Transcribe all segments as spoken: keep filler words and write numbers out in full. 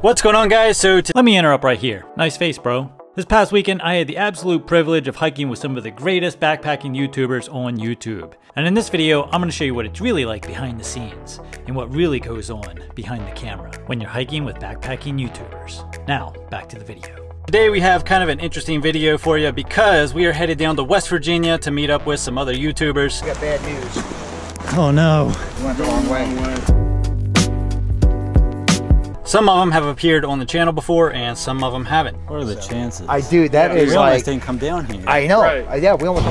What's going on, guys? So let me interrupt right here. Nice face, bro. This past weekend, I had the absolute privilege of hiking with some of the greatest backpacking YouTubers on YouTube. And in this video, I'm gonna show you what it's really like behind the scenes and what really goes on behind the camera when you're hiking with backpacking YouTubers. Now, back to the video. Today we have kind of an interesting video for you because we are headed down to West Virginia to meet up with some other YouTubers. We got bad news. Oh no. We went the wrong way. Some of them have appeared on the channel before and some of them haven't. What are the so, chances? I do, that yeah, is we like... We almost didn't come down here. I know, right. I, yeah, we almost...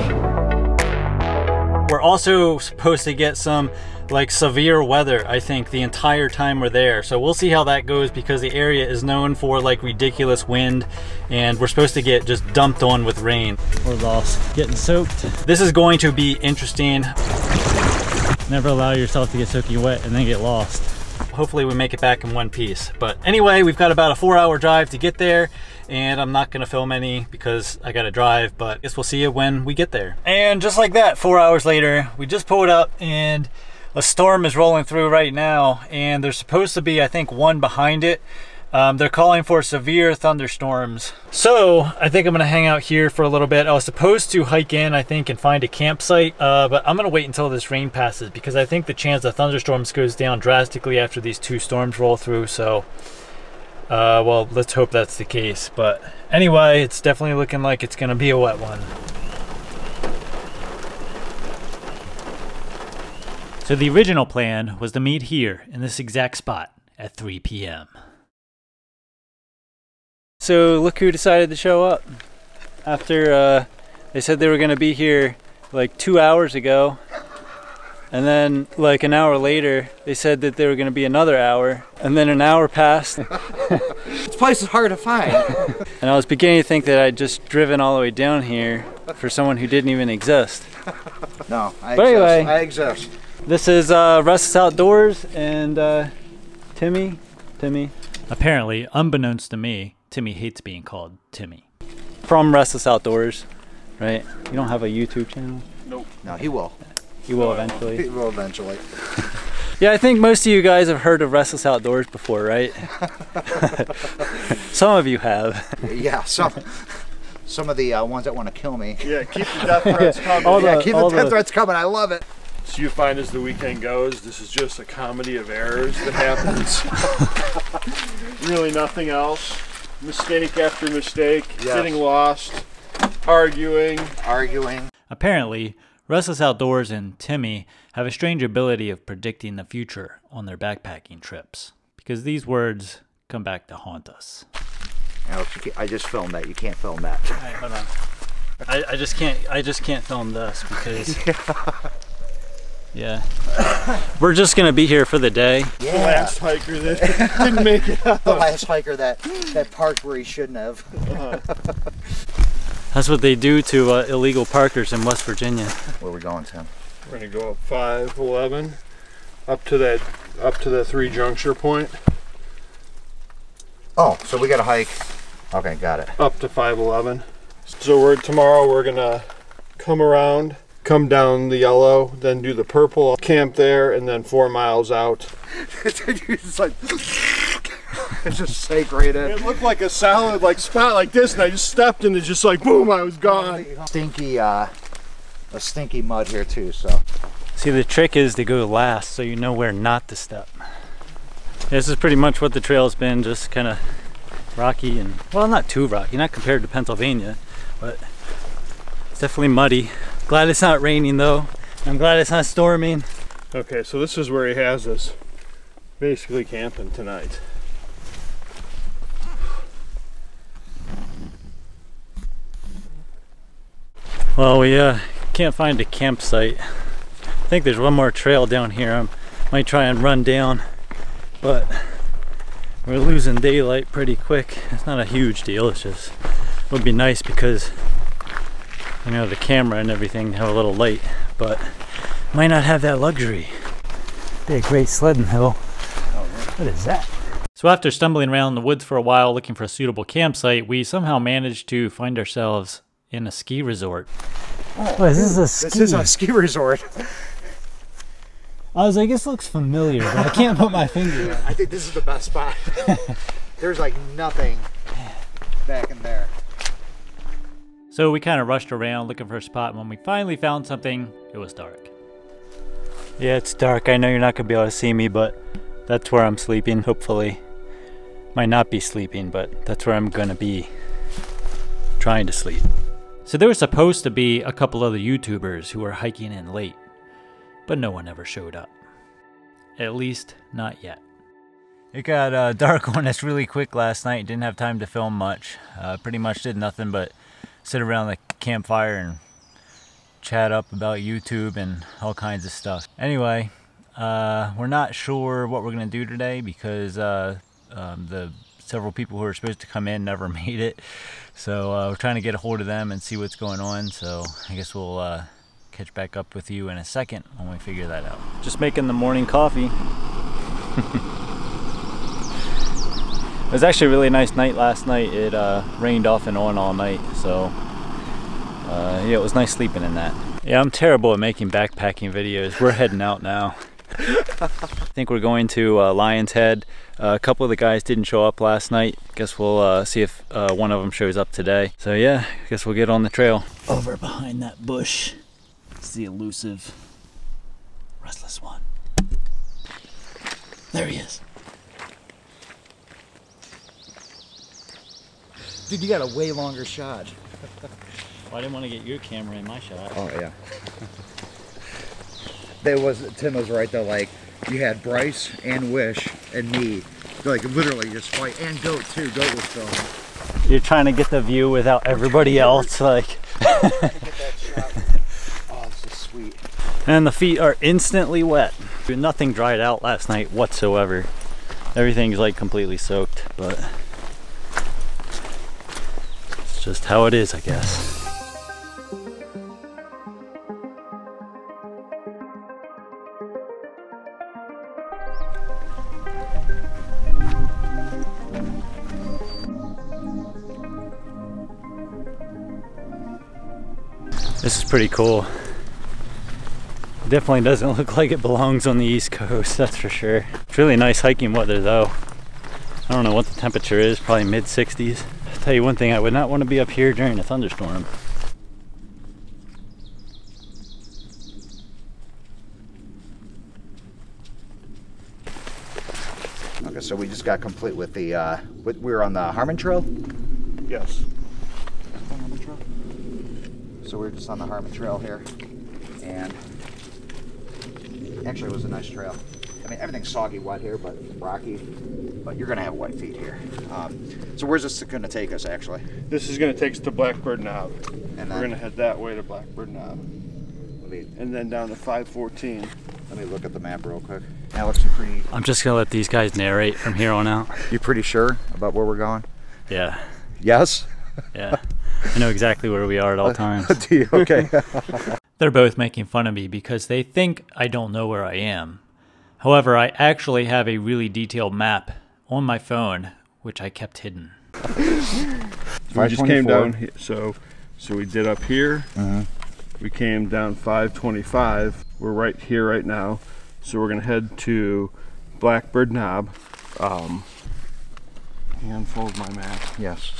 We're also supposed to get some like severe weather, I think, the entire time we're there. So we'll see how that goes because the area is known for like ridiculous wind and we're supposed to get just dumped on with rain. We're lost, getting soaked. This is going to be interesting. Never allow yourself to get soaking wet and then get lost. Hopefully we make it back in one piece. But anyway, we've got about a four hour drive to get there. And I'm not gonna film any because I gotta drive, but I guess we'll see you when we get there. And just like that, four hours later, we just pulled up and a storm is rolling through right now. And there's supposed to be, I think, one behind it. Um, they're calling for severe thunderstorms. So I think I'm gonna hang out here for a little bit. I was supposed to hike in, I think, and find a campsite, uh, but I'm gonna wait until this rain passes because I think the chance of thunderstorms goes down drastically after these two storms roll through, so. Uh, well, let's hope that's the case, but anyway, it's definitely looking like it's gonna be a wet one. So the original plan was to meet here in this exact spot at three p m So look who decided to show up. After uh, they said they were gonna be here like two hours ago, and then like an hour later, they said that they were gonna be another hour, and then an hour passed. This place is hard to find. And I was beginning to think that I'd just driven all the way down here for someone who didn't even exist. No, I but exist, anyway, I exist. This is uh, Restless Outdoors and uh, Timmy, Timmy. Apparently, unbeknownst to me, Timmy hates being called Timmy. From Restless Outdoors, right? You don't have a YouTube channel? Nope. No, he will. He will eventually. He will eventually. Yeah, I think most of you guys have heard of Restless Outdoors before, right? Some of you have. Yeah, some some of the uh, ones that want to kill me. Yeah, keep the death threats coming. All yeah, the, keep all the death the... threats coming. I love it. So you find as the weekend goes, this is just a comedy of errors that happens. Really nothing else. Mistake after mistake. Yes. Getting lost. Arguing. Arguing. Apparently, Restless Outdoors and Timmy have a strange ability of predicting the future on their backpacking trips because these words come back to haunt us. Alex, I just filmed that. You can't film that. All right, hold on. I, I just can't. I just can't film this because. Yeah. Yeah. We're just gonna be here for the day. Yeah. The last hiker that didn't make it out. The last hiker that that parked where he shouldn't have. Uh-huh. That's what they do to uh, illegal parkers in West Virginia. Where are we going, Tim? We're gonna go up five eleven, up to that, up to the three juncture point. Oh, so we gotta hike. Okay, got it. Up to five eleven. So we're tomorrow. We're gonna come around, come down the yellow, then do the purple, camp there, and then four miles out. It's like. It just sank right in. It looked like a solid like spot like this, and I just stepped in and it's just like boom, I was gone. Stinky, uh, a stinky mud here too, so. See, the trick is to go last so you know where not to step. This is pretty much what the trail's been, just kind of rocky and, well, not too rocky, not compared to Pennsylvania, but it's definitely muddy. Glad it's not raining though. I'm glad it's not storming. Okay, so this is where he has us basically camping tonight. Well, we uh, can't find a campsite. I think there's one more trail down here. I might try and run down, but we're losing daylight pretty quick. It's not a huge deal. It's just, it would be nice because, you know, the camera and everything have a little light, but might not have that luxury. Be a great sledding hill. What is that? So after stumbling around the woods for a while looking for a suitable campsite, we somehow managed to find ourselves in a ski resort. Oh, oh, this is a ski. This is a ski resort. I was like, this looks familiar, but I can't put my finger on it. I think this is the best spot. There's like nothing back in there. So we kind of rushed around looking for a spot, and when we finally found something, it was dark. Yeah, it's dark. I know you're not gonna be able to see me, but that's where I'm sleeping, hopefully. Might not be sleeping, but that's where I'm gonna be trying to sleep. So there were supposed to be a couple other YouTubers who were hiking in late, but no one ever showed up. At least, not yet. It got uh, dark on us really quick last night. Didn't have time to film much. Uh, pretty much did nothing but sit around the campfire and chat up about YouTube and all kinds of stuff. Anyway, uh, we're not sure what we're gonna do today because uh, um, the several people who are supposed to come in never made it. So uh, we're trying to get a hold of them and see what's going on. So I guess we'll uh, catch back up with you in a second when we figure that out. Just making the morning coffee. It was actually a really nice night last night. It uh, rained off and on all night, so uh, yeah, it was nice sleeping in that. Yeah, I'm terrible at making backpacking videos. We're heading out now. I think we're going to uh, Lion's Head. Uh, a couple of the guys didn't show up last night. Guess we'll uh, see if uh, one of them shows up today. So yeah, guess we'll get on the trail. Over behind that bush, it's the elusive restless one. There he is. Dude, you got a way longer shot. Well, I didn't want to get your camera in my shot. Oh, yeah. There was, Tim was right, though. Like, you had Bryce and Wish and me. Like, literally just fight. And Goat, too. Goat was filming. You're trying to get the view without everybody else. Like. Oh, it's just sweet. And the feet are instantly wet. Nothing dried out last night whatsoever. Everything's, like, completely soaked, but... just how it is, I guess. This is pretty cool. Definitely doesn't look like it belongs on the East Coast, that's for sure. It's really nice hiking weather though. I don't know what the temperature is, probably mid sixties. I'll tell you one thing, I would not want to be up here during a thunderstorm. Okay, so we just got complete with the, uh, we were on the Harman Trail? Yes. Harman Trail? So we were just on the Harman Trail here, and actually it was a nice trail. I mean, everything's soggy wet here, but rocky, but you're gonna have wet feet here. Um, so where's this gonna take us, actually? This is gonna take us to Blackbird Knob. And we're gonna head that way to Blackbird Knob. Let me, and then down to five fourteen. Let me look at the map real quick. Alex, you're pretty... I'm just gonna let these guys narrate from here on out. You pretty sure about where we're going? Yeah. Yes? Yeah. I know exactly where we are at all times. Do you? Okay. They're both making fun of me because they think I don't know where I am. However, I actually have a really detailed map on my phone, which I kept hidden. So we just came down here, so, so we did up here, uh-huh. We came down five twenty-five, we're right here right now, so we're going to head to Blackbird Knob. Um, can you unfold my map? Yes.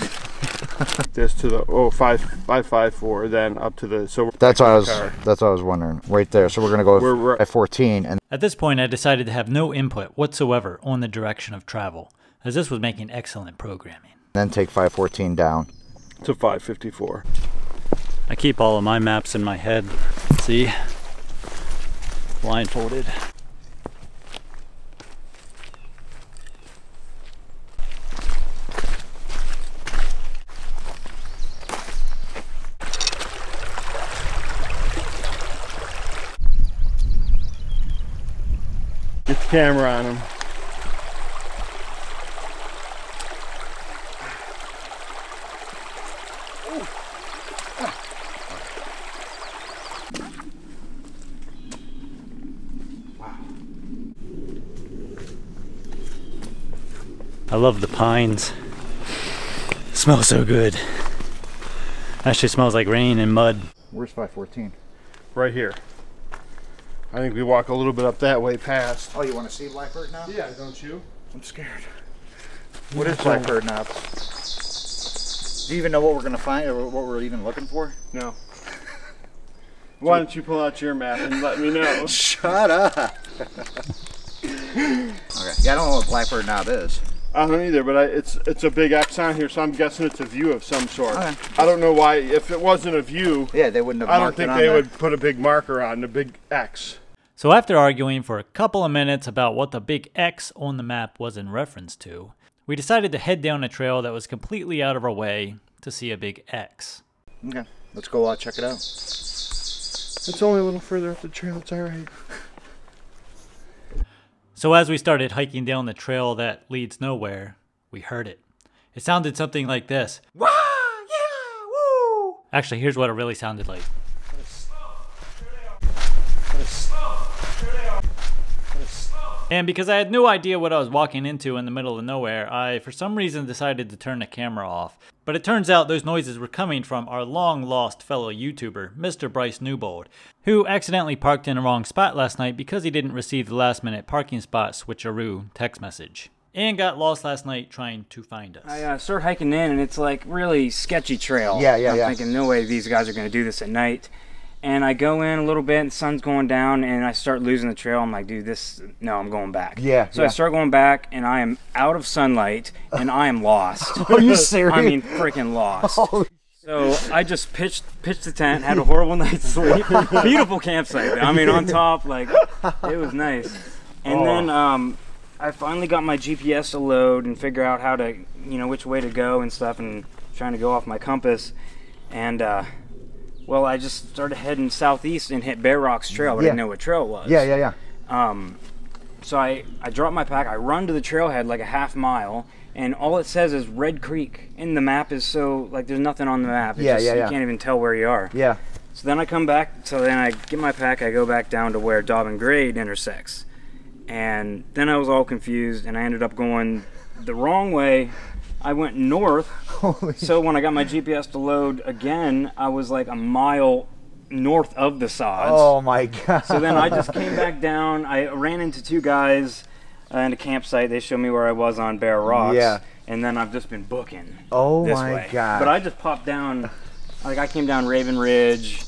This to the, oh, five five four, then up to the, so that's what I was car. That's what I was wondering right there. So we're gonna go we're, at fourteen, and at this point I decided to have no input whatsoever on the direction of travel, as this was making excellent programming. Then take five fourteen down to five fifty-four. I keep all of my maps in my head. See, blindfolded. Get the camera on him. Wow. I love the pines. It smells so good. Actually smells like rain and mud. Where's five fourteen? Right here. I think we walk a little bit up that way past. Oh, you want to see Blackbird now? Yeah, don't you? I'm scared. What is Blackbird Knob? Do you even know what we're gonna find or what we're even looking for? No. Why don't you pull out your map and let me know? Shut up. Okay. Yeah, I don't know what Blackbird Knob is. I don't either, but I, it's it's a big X on here, so I'm guessing it's a view of some sort. Okay. I don't know why. If it wasn't a view, yeah, they wouldn't have. I don't think they would put a big marker on a big X. So after arguing for a couple of minutes about what the big X on the map was in reference to, we decided to head down a trail that was completely out of our way to see a big X. Okay, let's go out, check it out. It's only a little further up the trail, it's all right. So as we started hiking down the trail that leads nowhere, we heard it. It sounded something like this. Wah! Yeah! Woo! Actually, here's what it really sounded like. And because I had no idea what I was walking into in the middle of nowhere, I for some reason decided to turn the camera off. But it turns out those noises were coming from our long lost fellow YouTuber, Mister Bryce Newbold, who accidentally parked in the wrong spot last night because he didn't receive the last minute parking spot switcheroo text message. And got lost last night trying to find us. I uh, started hiking in and it's like really sketchy trail. Yeah, yeah, I'm yeah. thinking no way these guys are going to do this at night. And I go in a little bit and the sun's going down and I start losing the trail. I'm like, dude, this, no, I'm going back. Yeah. So yeah. I start going back and I am out of sunlight and I am lost. Are you serious? I mean, freaking lost. Holy so I just pitched, pitched the tent, had a horrible night's sleep. Beautiful campsite. I mean, on top, like, it was nice. And oh. then um, I finally got my G P S to load and figure out how to, you know, which way to go and stuff, and trying to go off my compass. And, uh, well, I just started heading southeast and hit Bear Rocks Trail, but yeah. I didn't know what trail it was. Yeah, yeah, yeah. Um, so I, I dropped my pack, I run to the trailhead like a half mile, and all it says is Red Creek. And the map is so, like, there's nothing on the map. It's yeah, just, yeah, yeah. You can't even tell where you are. Yeah. So then I come back, so then I get my pack, I go back down to where Dobbin Grade intersects. And then I was all confused, and I ended up going the wrong way. I went north, Holy so when I got my G P S to load again, I was like a mile north of the Sods. Oh my God. So then I just came back down, I ran into two guys uh, in a campsite, they showed me where I was on Bear Rocks, yeah. and then I've just been booking Oh this my way. God. But I just popped down, like I came down Raven Ridge,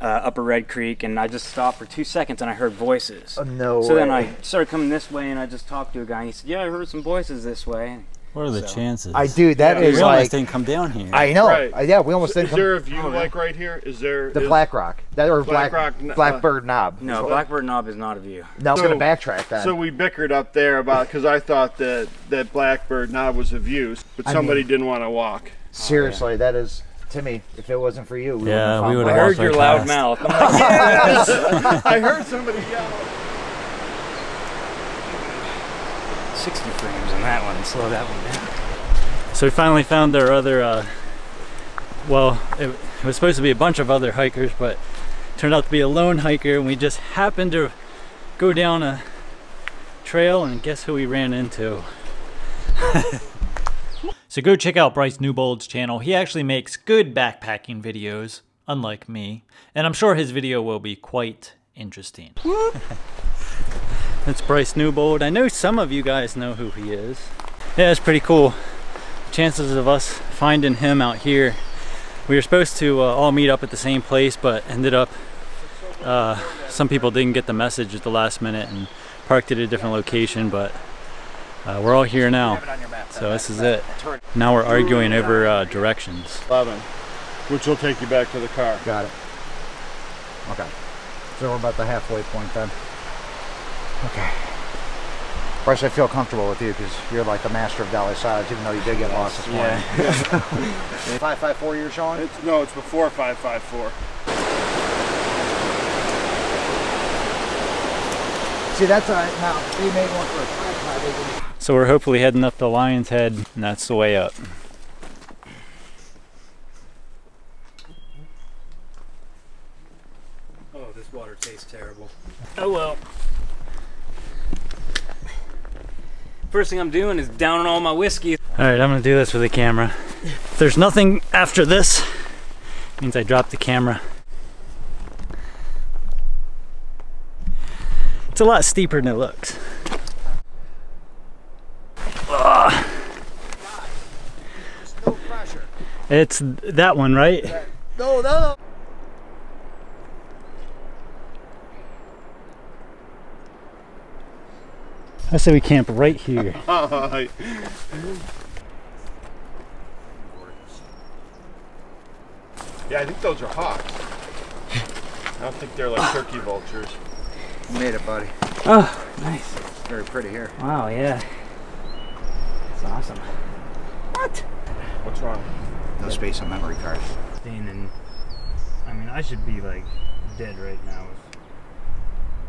uh, Upper Red Creek, and I just stopped for two seconds and I heard voices. Oh, no So way. Then I started coming this way and I just talked to a guy and he said, yeah, I heard some voices this way. What are the so. chances? I do. That yeah, is we like. We almost didn't come down here. I know. Right. I, yeah, we almost so, didn't. Is come, there a view oh, like right here? Is there the is Black Rock? That or Black, Black Rock, Blackbird Knob? No, Blackbird Knob is not a view. No, so, I'm gonna backtrack that. So we bickered up there about because I thought that that Blackbird Knob was a view, but somebody I mean, didn't want to walk. Seriously, oh, yeah. that is. To me, if it wasn't for you, we yeah, we would have heard your loud mouth. I'm like, yes! I heard somebody yell. sixty frames on that one, slow that one down. So we finally found our other, uh, well, it, it was supposed to be a bunch of other hikers, but turned out to be a lone hiker, and we just happened to go down a trail, and guess who we ran into? So go check out Bryce Newbold's channel. He actually makes good backpacking videos, unlike me, and I'm sure his video will be quite interesting. It's Bryce Newbold. I know some of you guys know who he is. Yeah, it's pretty cool. Chances of us finding him out here. We were supposed to uh, all meet up at the same place, but ended up uh, some people didn't get the message at the last minute and parked at a different location, but uh, we're all here now. So this is it. Now we're arguing over uh, directions. eleven, which will take you back to the car. Got it. Okay. So we're about the halfway point then. Okay. Bryce, I feel comfortable with you because you're like the master of Dolly Sods, even though you did get lost this morning. Yeah. five five four you're showing? It's, no, it's before five five four. See, that's all right. Now, they made one for five five eight. So we're hopefully heading up to Lion's Head, and that's the way up. Oh, this water tastes terrible. Oh, well. First thing I'm doing is downing all my whiskey. All right, I'm gonna do this with the camera. If there's nothing after this, it means I dropped the camera. It's a lot steeper than it looks. Ugh. picture. It's that one, right? That, no, no. I say we camp right here. Yeah, I think those are hawks. I don't think they're like turkey vultures. You made it, buddy. Oh, nice. It's very pretty here. Wow, yeah. It's awesome. What? What's wrong? No space on memory card. Staying in, I mean, I should be like dead right now if,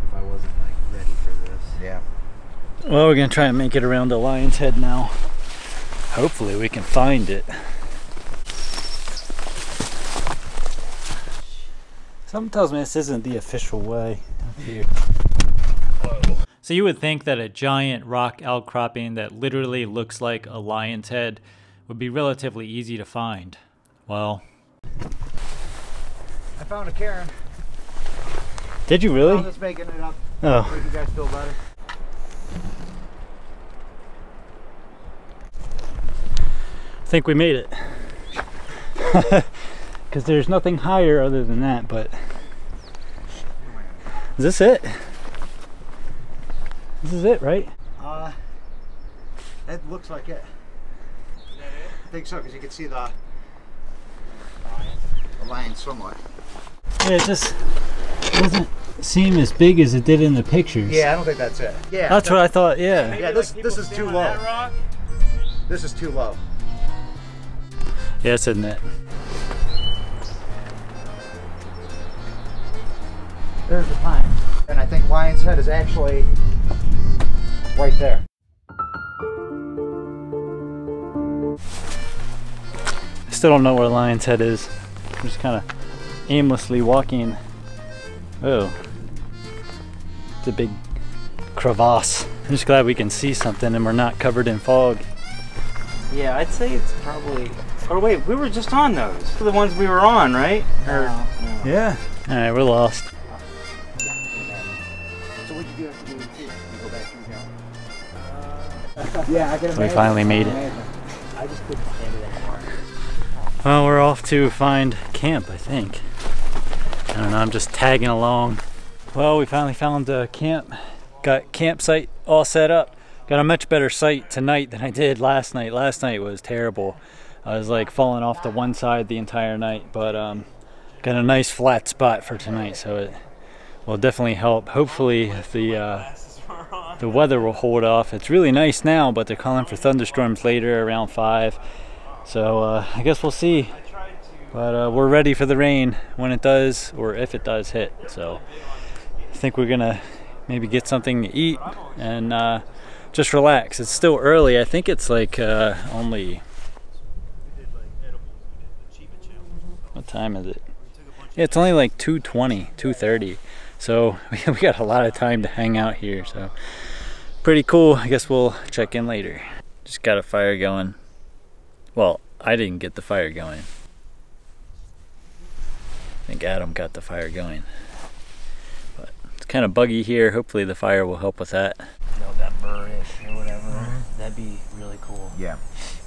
if I wasn't like ready for this. Yeah. Well, we're gonna try and make it around the Lion's Head now. Hopefully we can find it. Something tells me this isn't the official way up here. So you would think that a giant rock outcropping that literally looks like a lion's head would be relatively easy to find. Well, I found a cairn. Did you really? I'm just making it up. Oh. Make you guys feel better. I think we made it, because there's nothing higher other than that. But is this it? This is it, right? Uh, it looks like it. Is that it? I think so, because you can see the lion, the lion somewhat. Yeah, it just doesn't seem as big as it did in the pictures. Yeah, I don't think that's it. Yeah, that's what I thought. Yeah. Maybe yeah, this like this is too low. This is too low. Yes, isn't it? There's the pine. And I think Lion's Head is actually right there. I still don't know where Lion's Head is. I'm just kind of aimlessly walking. Oh, it's a big crevasse. I'm just glad we can see something and we're not covered in fog. Yeah, I'd say it's probably... Or wait, we were just on those. The ones we were on, right? Or, no, no. Yeah. All right, we're lost. So what'd you do after doing two? You go back through now. Uh, yeah, I can. So we finally made it. I just couldn't stand it anymore. Well, we're off to find camp, I think. I don't know. I'm just tagging along. Well, we finally found a camp. Got campsite all set up. Got a much better site tonight than I did last night. Last night was terrible. I was like falling off to one side the entire night, but um, got a nice flat spot for tonight, so it will definitely help. Hopefully the uh, the weather will hold off. It's really nice now, but they're calling for thunderstorms later around five, so uh, I guess we'll see. But uh, we're ready for the rain when it does, or if it does hit. So I think we're gonna maybe get something to eat and uh, just relax. It's still early. I think it's like uh, only. What time is it? Yeah, it's only like two twenty, two thirty, so we got a lot of time to hang out here, so pretty cool. I guess we'll check in later. Just got a fire going. Well, I didn't get the fire going. I think Adam got the fire going. But it's kind of buggy here. Hopefully the fire will help with that. You know, that burrish or whatever, mm-hmm. That'd be really cool. Yeah.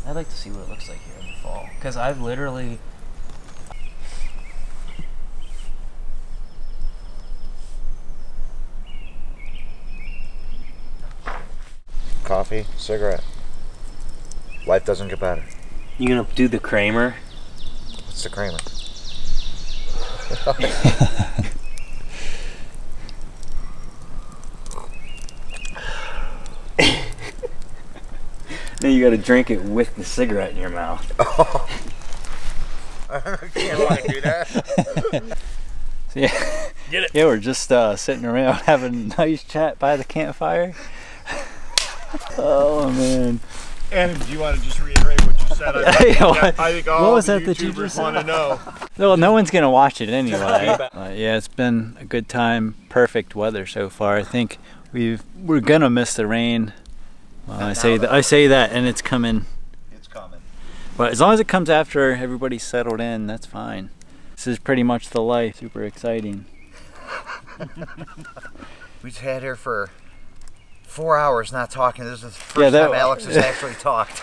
I'd like to see what it looks like here in the fall, because I've literally... Coffee, cigarette. Life doesn't get better. You gonna do the Kramer? What's the Kramer? Then you gotta drink it with the cigarette in your mouth. Oh. I can't like do that. So yeah. Get it. Yeah, we're just uh, sitting around having a nice chat by the campfire. Oh man! And do you want to just reiterate what you said? I think, yeah, I think all the YouTubers want to know. Well, no one's gonna watch it anyway. Uh, yeah, it's been a good time. Perfect weather so far. I think we've we're gonna miss the rain. Well, I say that. I say that, and it's coming. It's coming. But as long as it comes after everybody's settled in, that's fine. This is pretty much the life. Super exciting. We just had here for. Four hours not talking. This is the first yeah, that, time Alex has actually talked.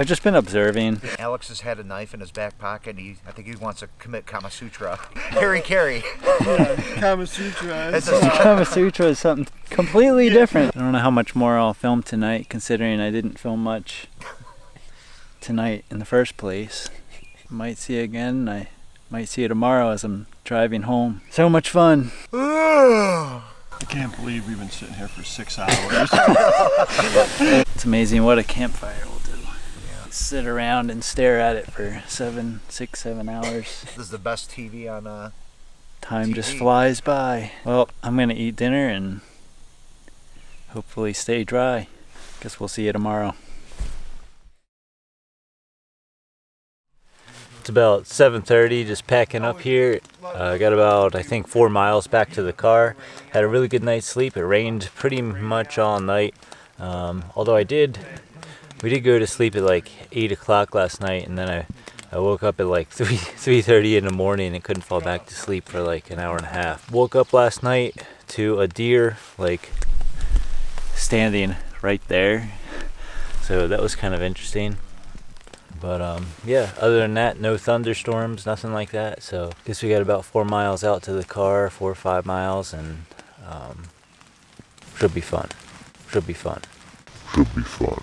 I've just been observing. Alex has had a knife in his back pocket. And he, I think he wants to commit Kama Sutra. Harry Carey. Yeah, Kama Sutra. Is Kama Sutra is something completely different. I don't know how much more I'll film tonight, considering I didn't film much tonight in the first place. Might see it again. I might see it tomorrow as I'm driving home. So much fun. I can't believe we've been sitting here for six hours. It's amazing what a campfire will do. Yeah. Sit around and stare at it for seven, six, seven hours. This is the best T V on uh, Time T V. Just flies by. Well, I'm gonna eat dinner and hopefully stay dry. Guess we'll see you tomorrow. It's about seven thirty, just packing up here. I uh, got about, I think, four miles back to the car. Had a really good night's sleep. It rained pretty much all night. Um, although I did, we did go to sleep at like eight o'clock last night, and then I, I woke up at like three thirty in the morning and couldn't fall back to sleep for like an hour and a half. Woke up last night to a deer, like, standing right there. So that was kind of interesting. But um, yeah, other than that, no thunderstorms, nothing like that. So I guess we got about four miles out to the car, four or five miles, and um, should be fun. Should be fun. Should be fun.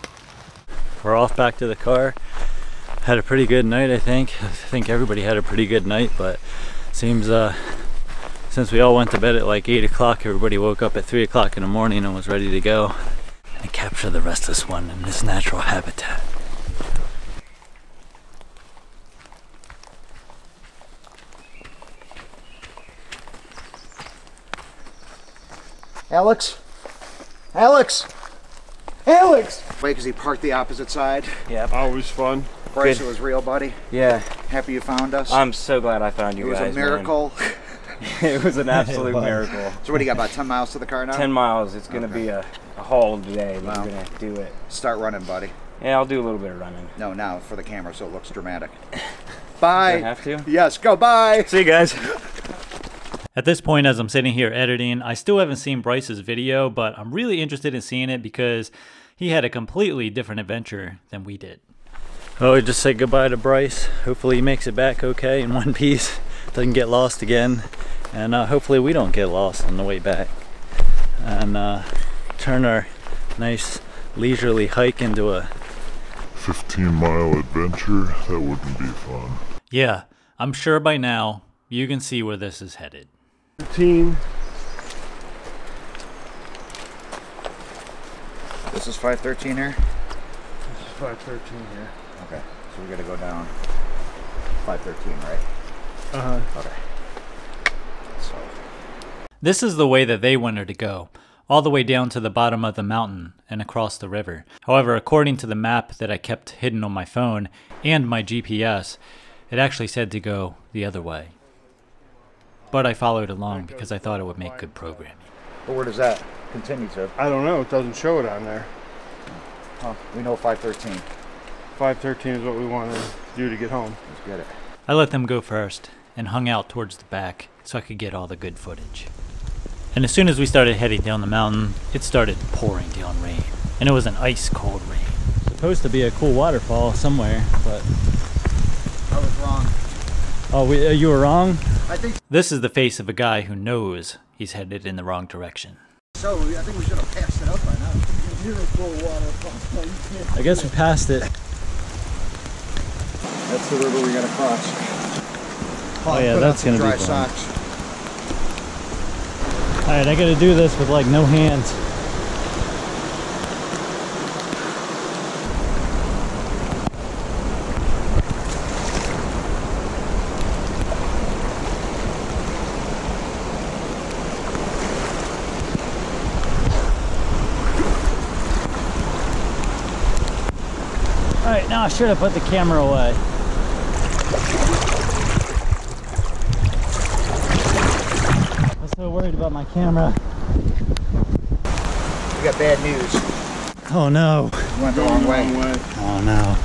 We're off back to the car. Had a pretty good night, I think. I think everybody had a pretty good night, but seems uh, since we all went to bed at like eight o'clock, everybody woke up at three o'clock in the morning and was ready to go and capture the restless one in his natural habitat. Alex? Alex! Alex! Wait, because he parked the opposite side. Yeah. Always fun. Bryce, it was real, buddy. Yeah. Happy you found us. I'm so glad I found you guys. It was guys, a miracle. It was an absolute was. miracle. So what do you got, about ten miles to the car now? ten miles. It's going to okay. be a, a haul today. Wow. We're going to do it. Start running, buddy. Yeah, I'll do a little bit of running. No, now for the camera so it looks dramatic. Bye. Do I have to? Yes, go bye. See you guys. At this point, as I'm sitting here editing, I still haven't seen Bryce's video, but I'm really interested in seeing it because he had a completely different adventure than we did. Oh, we just said goodbye to Bryce. Hopefully he makes it back okay in one piece, doesn't get lost again, and uh, hopefully we don't get lost on the way back and uh, turn our nice leisurely hike into a fifteen mile adventure. That wouldn't be fun. Yeah, I'm sure by now you can see where this is headed. Team. This is five thirteen here? This is five thirteen here. Okay, so we gotta go down five thirteen, right? Uh huh. Okay. So. This is the way that they wanted to go, all the way down to the bottom of the mountain and across the river. However, according to the map that I kept hidden on my phone and my G P S, it actually said to go the other way. But I followed along because I thought it would make good programming. But where does that continue to? I don't know. It doesn't show it on there. Huh. We know five thirteen. five thirteen is what we want to do to get home. Let's get it. I let them go first and hung out towards the back so I could get all the good footage. And as soon as we started heading down the mountain, it started pouring down rain. And it was an ice cold rain. Supposed to be a cool waterfall somewhere, but... I was wrong. Oh, we, uh, you were wrong? I think this is the face of a guy who knows he's headed in the wrong direction. So, I think we should have passed it up by now. Beautiful waterfall. I guess we passed it. That's the river we gotta cross. Oh, oh yeah, that's gonna dry be fun. Alright, I gotta do this with like no hands. I should have put the camera away. I was so worried about my camera. We got bad news. Oh no. We went the wrong way. way. Oh no.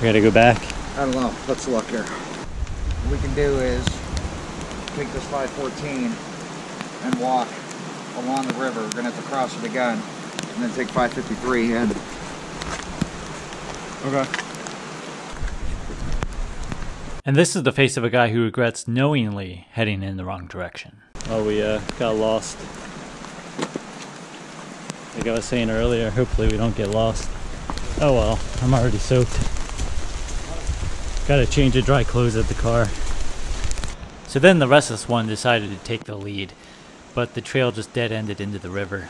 We gotta go back? I don't know. Let's look here. What we can do is take this five fourteen and walk along the river. We're gonna have to cross it again. And then take five fifty-three and Okay. And this is the face of a guy who regrets knowingly heading in the wrong direction. Oh, we uh, got lost. Like I was saying earlier, hopefully we don't get lost. Oh well, I'm already soaked. Gotta change the dry clothes at the car. So then the restless one decided to take the lead, but the trail just dead-ended into the river.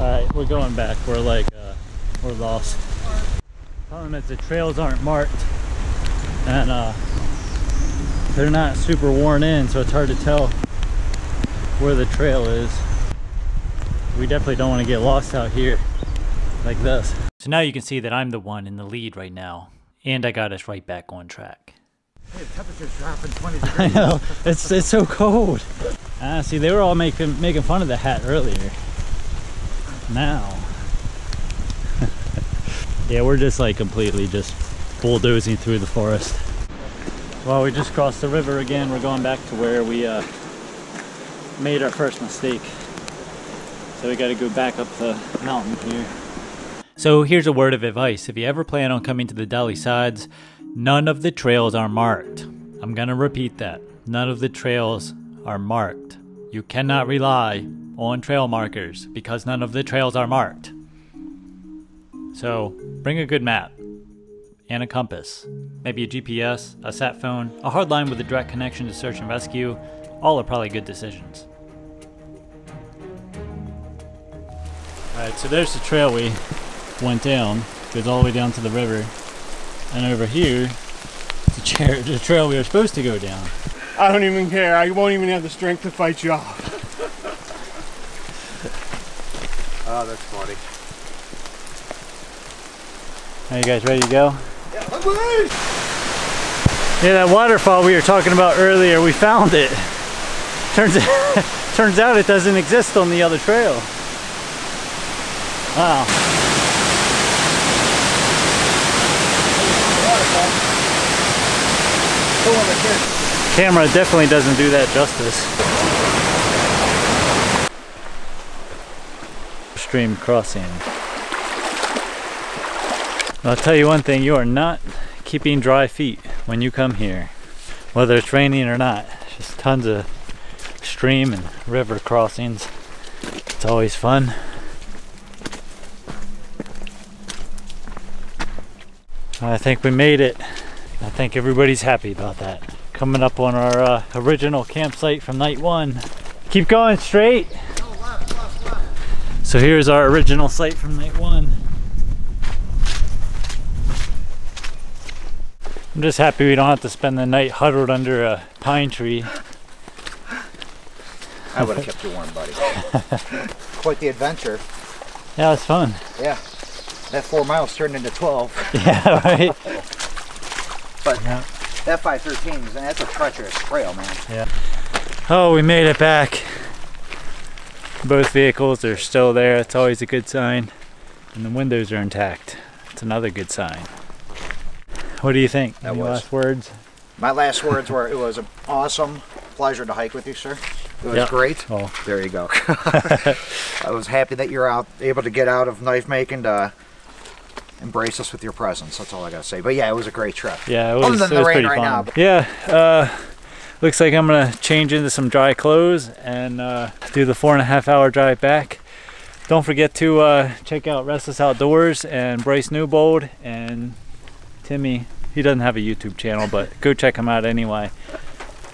Alright, we're going back. We're like, uh, we're lost. The problem is the trails aren't marked, and uh, they're not super worn in, so it's hard to tell where the trail is. We definitely don't want to get lost out here like this. So now you can see that I'm the one in the lead right now, and I got us right back on track. Hey, the temperature's dropping twenty degrees. I know, it's, it's so cold. Ah, see, they were all making, making fun of the hat earlier. Now yeah, we're just like completely just bulldozing through the forest. Well, we just crossed the river again. We're going back to where we uh made our first mistake, so we got to go back up the mountain here. So here's a word of advice: if you ever plan on coming to the Dolly Sods, none of the trails are marked. I'm gonna repeat that, none of the trails are marked. You cannot rely on trail markers because none of the trails are marked. So bring a good map and a compass, maybe a G P S, a sat phone, a hard line with a direct connection to search and rescue. All are probably good decisions. Alright, so there's the trail we went down. Goes all the way down to the river, and over here is the trail we were supposed to go down. I don't even care. I won't even have the strength to fight you off. Oh, that's funny. Are you guys ready to go? Yeah, I'm ready! Yeah, that waterfall we were talking about earlier, we found it. Turns out, turns out it doesn't exist on the other trail. Wow. Camera definitely doesn't do that justice. Stream crossing. I'll tell you one thing, you are not keeping dry feet when you come here, whether it's raining or not. Just tons of stream and river crossings. It's always fun. I think we made it. I think everybody's happy about that. Coming up on our uh, original campsite from night one. Keep going straight. So here's our original site from night one. I'm just happy we don't have to spend the night huddled under a pine tree. I would have kept you warm, buddy. Quite the adventure. Yeah, it was fun. Yeah. That four miles turned into twelve. Yeah, right? But yeah. That five thirteen, man, that's a treacherous trail, man. Yeah. Oh, we made it back. Both vehicles are still there. It's always a good sign. And the windows are intact. It's another good sign. What do you think? That Any was. last words? My last words were, it was an awesome pleasure to hike with you, sir. It was yep. great. Oh. There you go. I was happy that you're out, able to get out of knife making to embrace us with your presence. That's all I gotta say. But yeah, it was a great trip. Yeah, it was, Other than it the was rain pretty right fun. Now, but yeah. Uh, Looks like I'm gonna change into some dry clothes and uh, do the four and a half hour drive back. Don't forget to uh, check out Restless Outdoors and Bryce Newbold and Timmy. He doesn't have a YouTube channel, but go check him out anyway.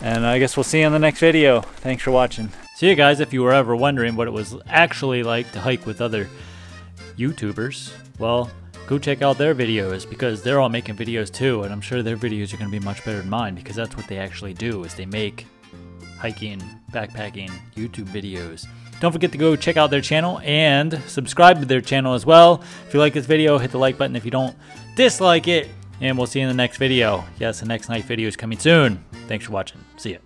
And I guess we'll see you in the next video. Thanks for watching. See you guys. If you were ever wondering what it was actually like to hike with other YouTubers, well, go check out their videos, because they're all making videos too, and I'm sure their videos are going to be much better than mine, because that's what they actually do, is they make hiking, backpacking, YouTube videos. Don't forget to go check out their channel and subscribe to their channel as well. If you like this video, hit the like button. If you don't, dislike it, and we'll see you in the next video. Yes, the next night video is coming soon. Thanks for watching. See ya.